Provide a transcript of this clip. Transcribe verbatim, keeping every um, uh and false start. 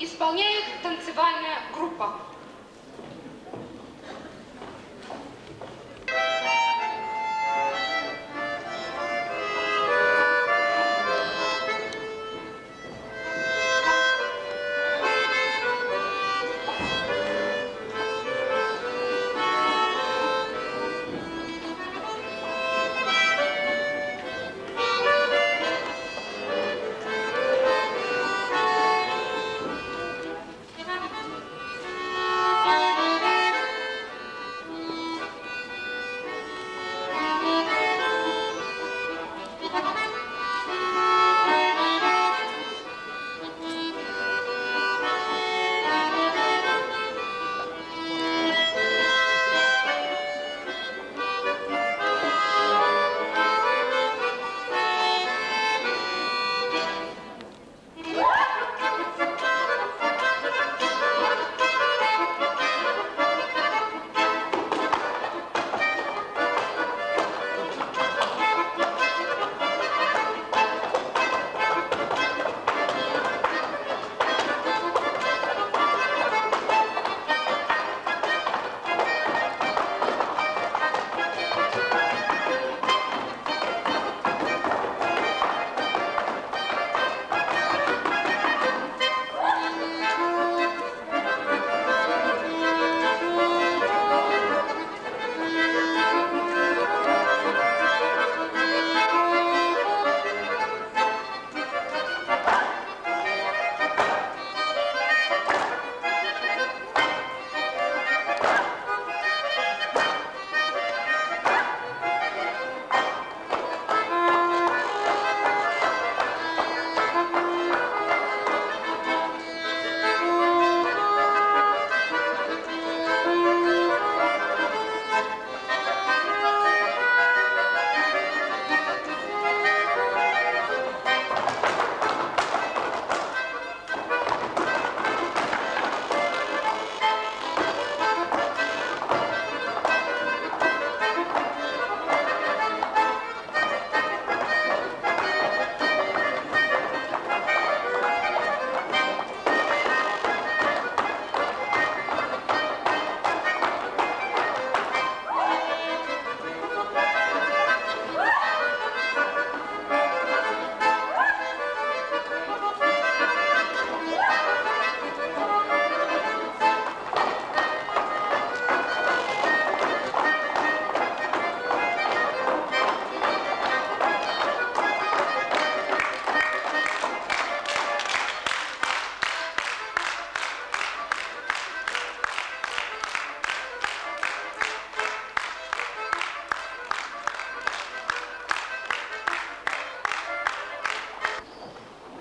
исполняет танцевальная группа.